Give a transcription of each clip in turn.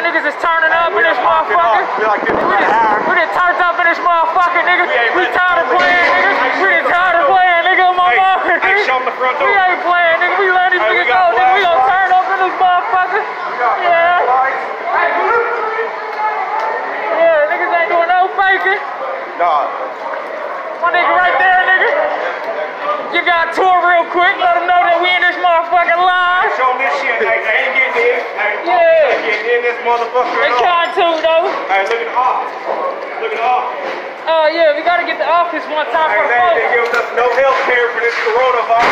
Niggas is turning up in this motherfucker. We done turned up in this motherfucker, nigga. We tired of playing, nigga. We done tired of playing, nigga. On my mother, nigga. We ain't playing, nigga. We let these niggas go, nigga. We gon' turn up in this motherfucker. Yeah. Yeah, niggas ain't doing no faking. Nah. My nigga right there, nigga. You got a tour real quick. Let them know that we in this motherfucking live. Show this shit, like they ain't getting in. Yeah. They trying to though. Hey, look at the office. Look at the office. Oh yeah, we gotta get the office one time for the folks. They giving us no health care for this coronavirus.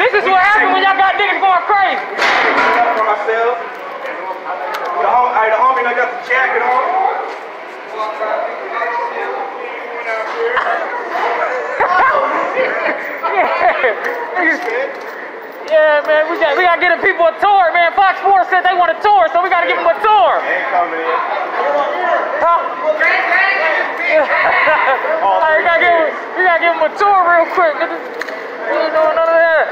This is what happened when y'all got niggas going crazy. We picked it up for ourselves. The homie done got the jacket on. Yeah, man, we gotta get the people a tour, man. Fox Sports said they want a tour, so we gotta give them a tour. They ain't coming in. Huh? Yeah. All right, we gotta give them a tour real quick. We ain't doing none of that.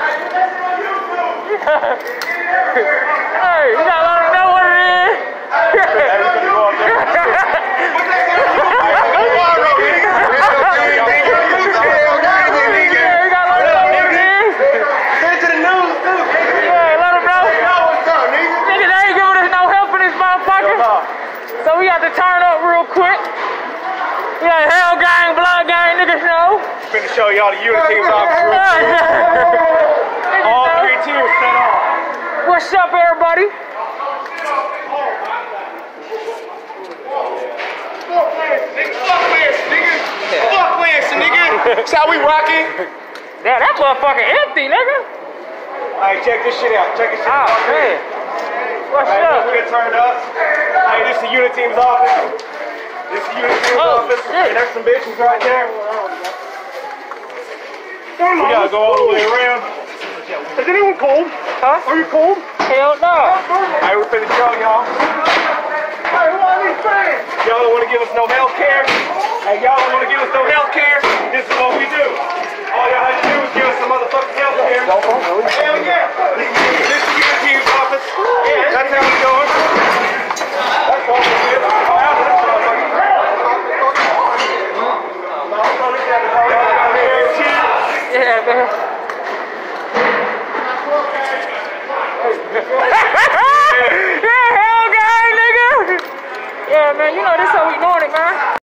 Hey, you gotta let them know what it is. So we got to turn up real quick. We got hell gang, blood gang, niggas know. Finna show y'all the unity of our group. All three teams set off. What's up, everybody? Fuck Lance, nigga. That's how we rocking. Damn, that motherfucking empty, nigga. Alright, check this shit out. Check this shit out. Oh, man. What's up? Get turned up. Hey, this is the unit team's office. This is the unit team's office. Hey, there's some bitches right there. We gotta go all the way around. Is anyone cold? Huh? Are you cold? Hell no. Alright, we're finna show y'all. Hey, who are these fans? Y'all don't wanna give us no health care. Hey, y'all don't wanna give us no health care. This is what we do. All y'all have to do is give us some motherfucking health care. Hell yeah. This is unit team's office. Yeah, that's how we going. That's all we did. Now this motherfucking yeah, man. Yeah, hell guy, nigga. Yeah, man, you know this how we doing.